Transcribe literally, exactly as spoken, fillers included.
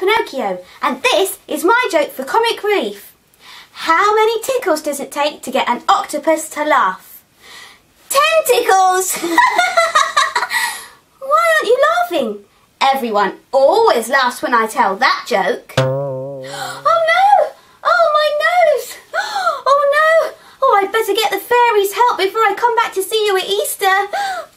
Pinocchio, and this is my joke for comic relief. How many tickles does it take to get an octopus to laugh? Ten tickles! Why aren't you laughing? Everyone always laughs when I tell that joke. Oh no! Oh my nose! Oh no! Oh, I'd better get the fairies' help before I come back to see you at Easter.